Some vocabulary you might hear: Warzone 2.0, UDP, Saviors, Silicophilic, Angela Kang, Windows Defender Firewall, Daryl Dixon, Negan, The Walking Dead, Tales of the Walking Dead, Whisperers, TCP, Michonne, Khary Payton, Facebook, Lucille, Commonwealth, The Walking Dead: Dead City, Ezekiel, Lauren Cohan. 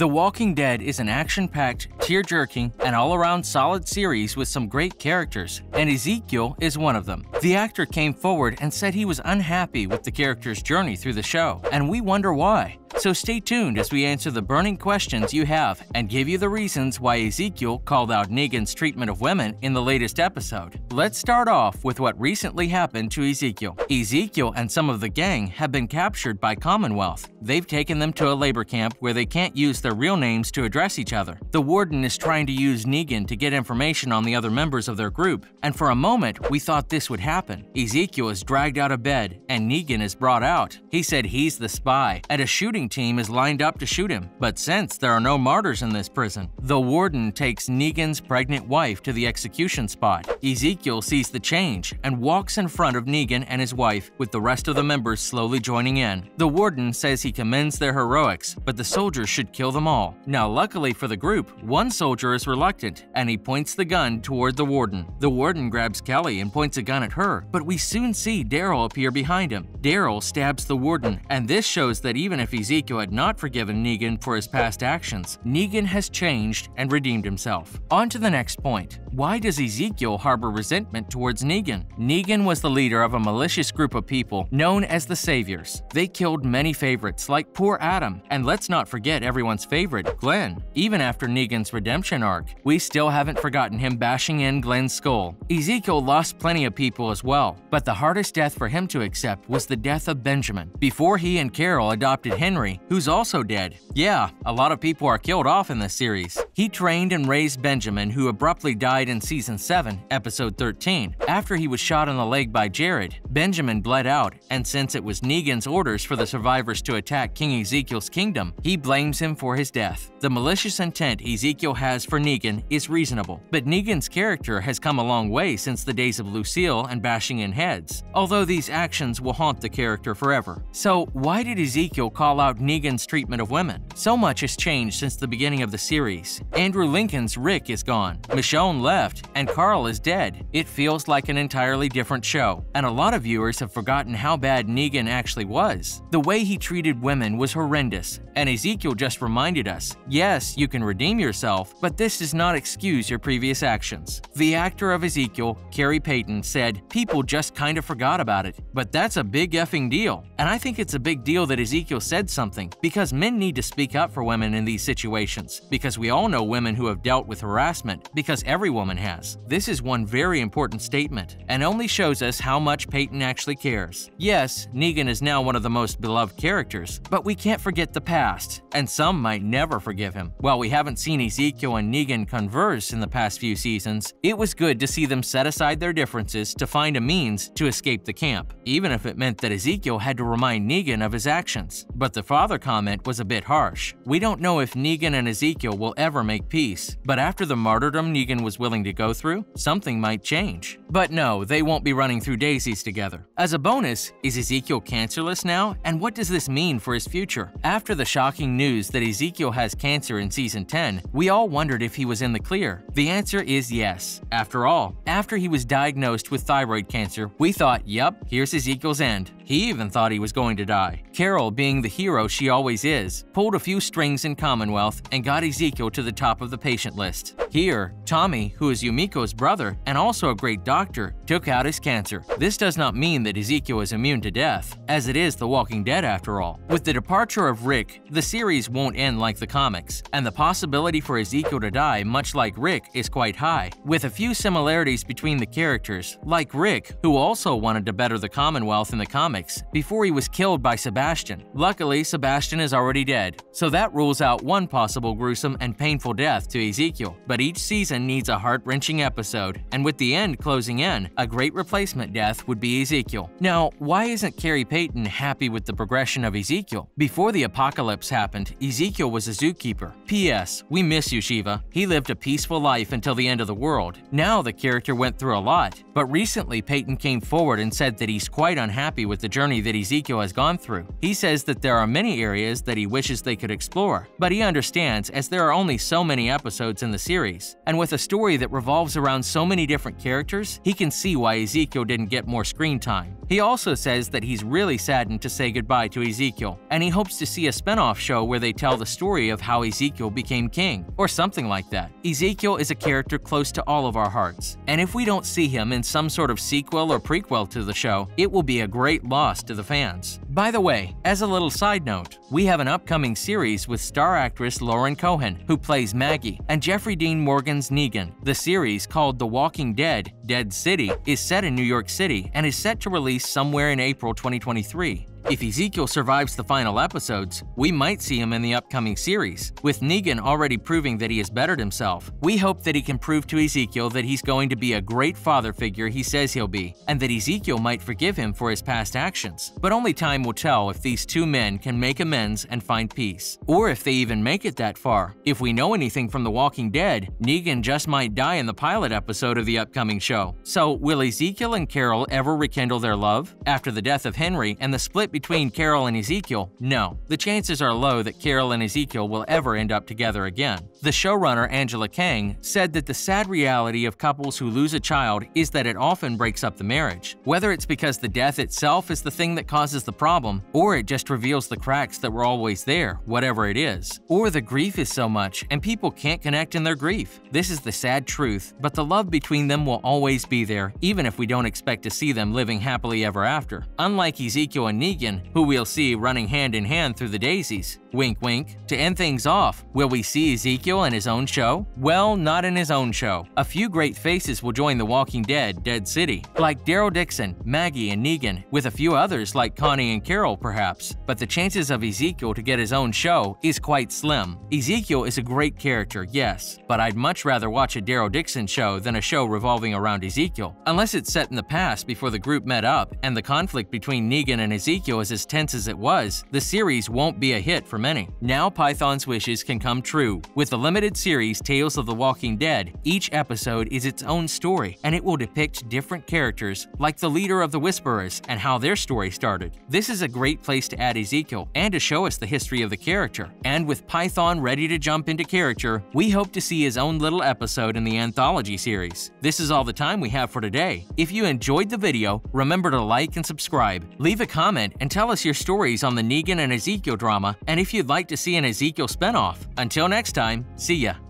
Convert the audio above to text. The Walking Dead is an action-packed, tear-jerking, and all-around solid series with some great characters, and Ezekiel is one of them. The actor came forward and said he was unhappy with the character's journey through the show, and we wonder why. So stay tuned as we answer the burning questions you have and give you the reasons why Ezekiel called out Negan's treatment of women in the latest episode. Let's start off with what recently happened to Ezekiel. Ezekiel and some of the gang have been captured by Commonwealth. They've taken them to a labor camp where they can't use their real names to address each other. The warden is trying to use Negan to get information on the other members of their group, and for a moment, we thought this would happen. Ezekiel is dragged out of bed, and Negan is brought out. He said he's the spy, and a shooting team is lined up to shoot him, but since there are no martyrs in this prison, the warden takes Negan's pregnant wife to the execution spot. Ezekiel sees the change and walks in front of Negan and his wife, with the rest of the members slowly joining in. The warden says he commends their heroics, but the soldiers should kill them all. Now, luckily for the group, one soldier is reluctant, and he points the gun toward the warden. The warden grabs Kelly and points a gun at her, but we soon see Daryl appear behind him. Daryl stabs the warden, and this shows that even if Ezekiel had not forgiven Negan for his past actions, Negan has changed and redeemed himself. On to the next point. Why does Ezekiel harbor resentment towards Negan? Negan was the leader of a malicious group of people known as the Saviors. They killed many favorites like poor Adam, and let's not forget everyone's favorite, Glenn. Even after Negan's redemption arc, we still haven't forgotten him bashing in Glenn's skull. Ezekiel lost plenty of people as well, but the hardest death for him to accept was the death of Benjamin. Before he and Carol adopted Henry, who's also dead. Yeah, a lot of people are killed off in this series. He trained and raised Benjamin, who abruptly died in Season 7, Episode 13. After he was shot in the leg by Jared, Benjamin bled out, and since it was Negan's orders for the survivors to attack King Ezekiel's kingdom, he blames him for his death. The malicious intent Ezekiel has for Negan is reasonable, but Negan's character has come a long way since the days of Lucille and bashing in heads, although these actions will haunt the character forever. So why did Ezekiel call out Negan's treatment of women? So much has changed since the beginning of the series. Andrew Lincoln's Rick is gone, Michonne left, and Carl is dead. It feels like an entirely different show, and a lot of viewers have forgotten how bad Negan actually was. The way he treated women was horrendous, and Ezekiel just reminded us, yes, you can redeem yourself, but this does not excuse your previous actions. The actor of Ezekiel, Khary Payton, said, "People just kind of forgot about it, but that's a big effing deal." And I think it's a big deal that Ezekiel said something, because men need to speak up for women in these situations, because we all know women who have dealt with harassment, because every woman has. This is one very important statement, and only shows us how much Payton actually cares. Yes, Negan is now one of the most beloved characters, but we can't forget the past, and some might never forgive him. While we haven't seen Ezekiel and Negan converse in the past few seasons, it was good to see them set aside their differences to find a means to escape the camp, even if it meant that Ezekiel had to remind Negan of his actions. But the father comment was a bit harsh. We don't know if Negan and Ezekiel will ever make peace, but after the martyrdom Negan was willing to go through, something might change. But no, they won't be running through daisies together. As a bonus, is Ezekiel cancerless now, and what does this mean for his future? After the shocking news that Ezekiel has cancer in Season 10, we all wondered if he was in the clear. The answer is yes. After all, after he was diagnosed with thyroid cancer, we thought, yep, here's Ezekiel's end. He even thought he was going to die. Carol, being the hero she always is, pulled a few strings in Commonwealth and got Ezekiel to the top of the patient list. Here, Tommy, who is Yumiko's brother and also a great doctor, took out his cancer. This does not mean that Ezekiel is immune to death, as it is The Walking Dead after all. With the departure of Rick, the series won't end like the comics, and the possibility for Ezekiel to die, much like Rick, is quite high, with a few similarities between the characters, like Rick, who also wanted to better the Commonwealth in the comics, before he was killed by Sebastian. Luckily, Sebastian is already dead, so that rules out one possible gruesome and painful death to Ezekiel. But each season needs a heart-wrenching episode, and with the end closing in, a great replacement death would be Ezekiel. Now, why isn't Khary Payton happy with the progression of Ezekiel? Before the apocalypse happened, Ezekiel was a zookeeper. P.S. We miss you, Shiva. He lived a peaceful life until the end of the world. Now the character went through a lot, but recently Payton came forward and said that he's quite unhappy with the journey that Ezekiel has gone through. He says that there are many areas that he wishes they could explore, but he understands as there are only so many episodes in the series, and with a story that revolves around so many different characters, he can see why Ezekiel didn't get more screen time. He also says that he's really saddened to say goodbye to Ezekiel, and he hopes to see a spinoff show where they tell the story of how Ezekiel became king, or something like that. Ezekiel is a character close to all of our hearts, and if we don't see him in some sort of sequel or prequel to the show, it will be a great loss to the fans. By the way, as a little side note, we have an upcoming series with star actress Lauren Cohan, who plays Maggie, and Jeffrey Dean Morgan's Negan. The series, called The Walking Dead: Dead City, is set in New York City and is set to release somewhere in April 2023. If Ezekiel survives the final episodes, we might see him in the upcoming series. With Negan already proving that he has bettered himself, we hope that he can prove to Ezekiel that he's going to be a great father figure he says he'll be, and that Ezekiel might forgive him for his past actions. But only time will tell if these two men can make amends and find peace, or if they even make it that far. If we know anything from The Walking Dead, Negan just might die in the pilot episode of the upcoming show. So will Ezekiel and Carol ever rekindle their love? After the death of Henry and the split between Carol and Ezekiel, no. The chances are low that Carol and Ezekiel will ever end up together again. The showrunner Angela Kang said that the sad reality of couples who lose a child is that it often breaks up the marriage. Whether it's because the death itself is the thing that causes the problem, or it just reveals the cracks that were always there, whatever it is, or the grief is so much and people can't connect in their grief. This is the sad truth, but the love between them will always be there, even if we don't expect to see them living happily ever after. Unlike Ezekiel and Negan, who we'll see running hand in hand through the daisies. Wink, wink. To end things off, will we see Ezekiel in his own show? Well, not in his own show. A few great faces will join The Walking Dead: Dead City, like Daryl Dixon, Maggie, and Negan, with a few others like Connie and Carol, perhaps. But the chances of Ezekiel to get his own show is quite slim. Ezekiel is a great character, yes, but I'd much rather watch a Daryl Dixon show than a show revolving around Ezekiel, unless it's set in the past before the group met up and the conflict between Negan and Ezekiel is as tense as it was. The series won't be a hit for many. Now Python's wishes can come true. With the limited series Tales of the Walking Dead, each episode is its own story, and it will depict different characters, like the leader of the Whisperers and how their story started. This is a great place to add Ezekiel and to show us the history of the character. And with Python ready to jump into character, we hope to see his own little episode in the anthology series. This is all the time we have for today. If you enjoyed the video, remember to like and subscribe, leave a comment, and tell us your stories on the Negan and Ezekiel drama, and if you'd like to see an Ezekiel spinoff. Until next time, see ya!